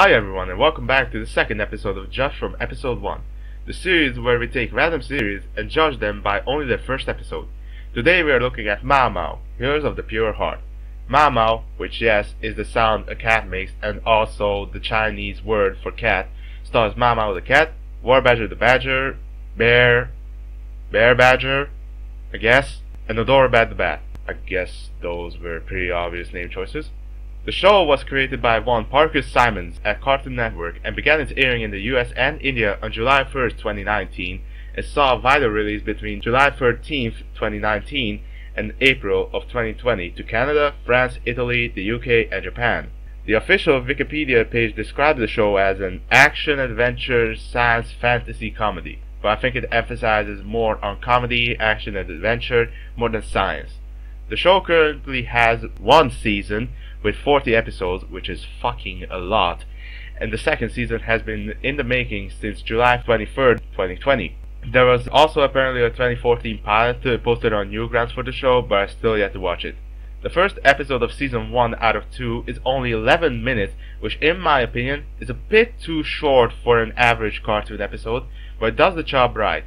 Hi everyone, and welcome back to the second episode of Judge from Episode 1, the series where we take random series and judge them by only their first episode. Today we are looking at Mao Mao, Heroes of the Pure Heart. Mao Mao, which yes, is the sound a cat makes and also the Chinese word for cat, stars Mao Mao the cat, War Badger the badger, Bear Badger, I guess, and Adorabat the bat. I guess those were pretty obvious name choices. The show was created by one Parker Simons at Cartoon Network and began its airing in the US and India on July 1st, 2019 and saw a wider release between July 13th, 2019 and April of 2020 to Canada, France, Italy, the UK and Japan. The official Wikipedia page described the show as an action-adventure science fantasy comedy, but I think it emphasizes more on comedy, action and adventure more than science. The show currently has one season with 40 episodes, which is fucking a lot, and the second season has been in the making since July 23rd, 2020. There was also apparently a 2014 pilot posted on Newgrounds for the show, but I still yet to watch it. The first episode of season 1 out of 2 is only 11 minutes, which in my opinion is a bit too short for an average cartoon episode, but it does the job right.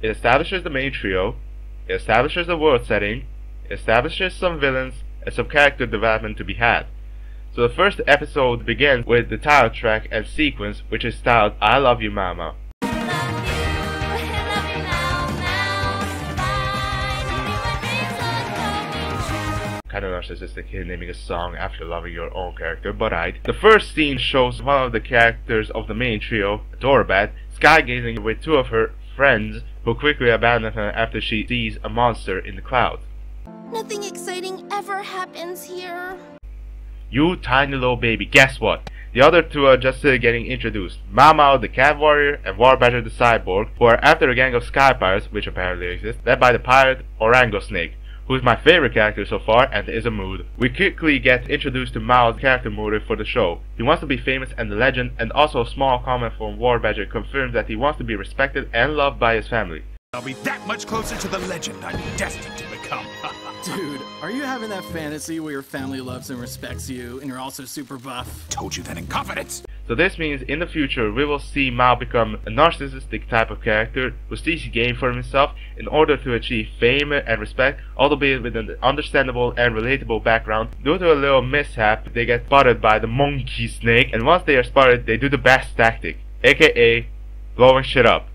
It establishes the main trio, it establishes the world setting, it establishes some villains, and some character development to be had. So the first episode begins with the title track and sequence, which is styled I Love You Mao Mao. Kind of narcissistic here, naming a song after loving your own character, but right. The first scene shows one of the characters of the main trio, Adorabat, skygazing with two of her friends who quickly abandon her after she sees a monster in the clouds. Nothing exciting ever happens here. You tiny little baby, guess what? The other two are just getting introduced. Mao Mao the cat warrior and War Badger the cyborg, who are after a gang of sky pirates, which apparently exists, led by the pirate Orangusnake, who is my favorite character so far and is a mood. We quickly get introduced to Mao's character motive for the show. He wants to be famous and a legend, and also a small comment from War Badger confirms that he wants to be respected and loved by his family. I'll be that much closer to the legend I'm destined to become. Dude, are you having that fantasy where your family loves and respects you, and you're also super buff? Told you that in confidence! So this means in the future we will see Mao become a narcissistic type of character who seeks gain for himself in order to achieve fame and respect, albeit with an understandable and relatable background. Due to a little mishap, they get spotted by the monkey snake, and once they are spotted, they do the best tactic, aka blowing shit up.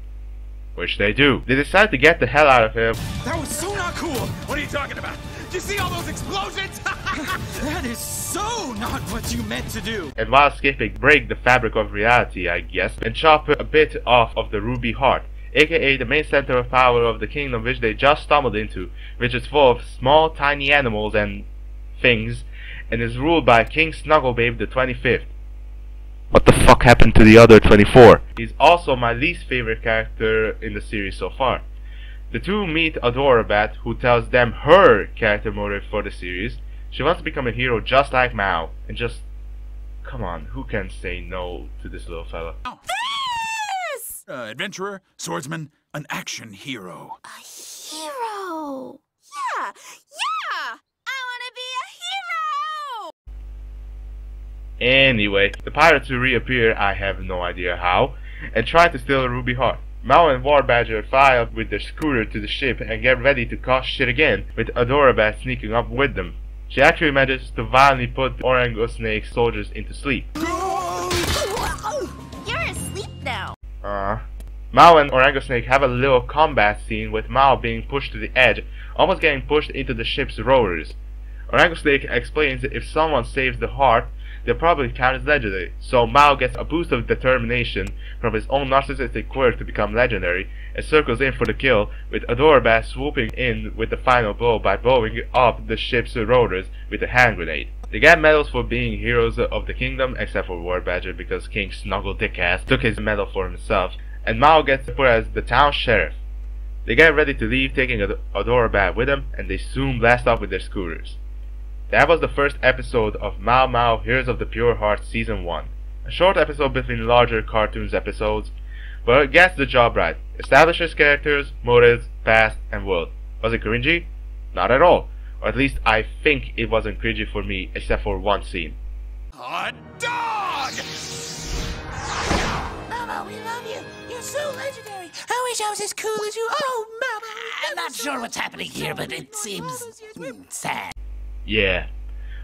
Which they do. They decide to get the hell out of him. That was so not cool! What are you talking about? Do you see all those explosions? That is so not what you meant to do! And while escaping, break the fabric of reality, I guess, and chop a bit off of the Ruby Heart, aka the main center of power of the kingdom which they just stumbled into, which is full of small tiny animals and things, and is ruled by King Snugglebabe the 25th. What the fuck happened to the other 24? He's also my least favorite character in the series so far. The two meet Adorabat, who tells them her character motive for the series. She wants to become a hero just like Mao. And just... come on, who can say no to this little fella? This! Adventurer, swordsman, an action hero. A hero! Yeah! Yeah! Anyway, the pirates will reappear, I have no idea how, and try to steal a Ruby Heart. Mao and War Badger fly up with their scooter to the ship and get ready to cause shit again, with Adorabat sneaking up with them. She actually manages to violently put Orangusnake's soldiers into sleep. You're asleep now. Mao and Orangusnake have a little combat scene with Mao being pushed to the edge, almost getting pushed into the ship's rowers. Orangusnake explains that if someone saves the heart, they'll probably count as legendary, so Mao gets a boost of determination from his own narcissistic quirk to become legendary, and circles in for the kill, with Adorabat swooping in with the final blow by blowing up the ship's rotors with a hand grenade. They get medals for being heroes of the kingdom, except for War Badger because King Snuggle Dickass took his medal for himself, and Mao gets put as the town sheriff. They get ready to leave, taking Adorabat with them, and they soon blast off with their scooters. That was the first episode of Mao Mao Heroes of the Pure Heart Season 1. A short episode between larger cartoons episodes, but it gets the job right. Establishes characters, motives, past, and world. Was it cringy? Not at all. Or at least I think it wasn't cringy for me, except for one scene. Hot dog! You're so legendary. I wish I was as cool as you. Oh, Mama. I'm not sure what's happening here, but it seems sad. Yeah.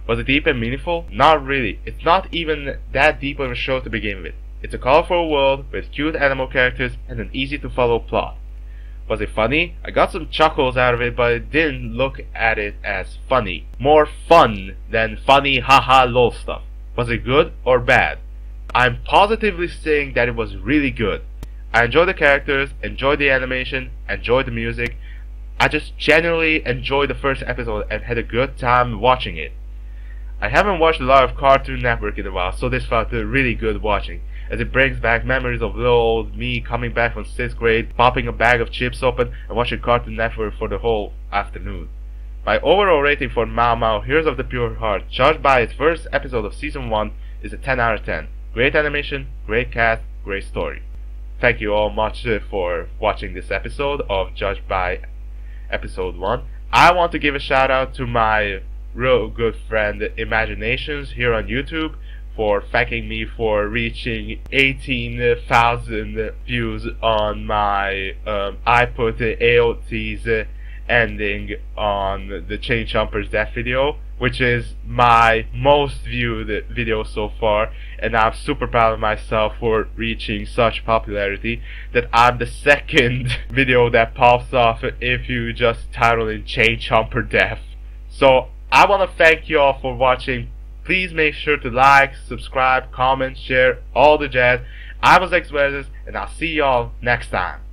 Was it deep and meaningful? Not really. It's not even that deep of a show to begin with. It's a colorful world with cute animal characters and an easy to follow plot. Was it funny? I got some chuckles out of it, but it didn't look at it as funny. More fun than funny haha lol stuff. Was it good or bad? I'm positively saying that it was really good. I enjoyed the characters, enjoyed the animation, enjoyed the music. I just generally enjoyed the first episode and had a good time watching it. I haven't watched a lot of Cartoon Network in a while, so this felt really good watching, as it brings back memories of little old me coming back from 6th grade, popping a bag of chips open and watching Cartoon Network for the whole afternoon. My overall rating for Mao Mao Heroes of the Pure Heart, judged by its first episode of Season 1, is a 10 out of 10. Great animation, great cast, great story. Thank you all much for watching this episode of Judged by Episode 1. I want to give a shout out to my real good friend Imaginationz here on YouTube for thanking me for reaching 18,000 views on my I put AOT's ending on the Chain Chomper's death video, which is my most viewed video so far, and I'm super proud of myself for reaching such popularity that I'm the second video that pops off if you just title in Chain Chomper death. So I want to thank you all for watching. Please make sure to like, subscribe, comment, share, all the jazz. I was Xverzusz, and I'll see y'all next time.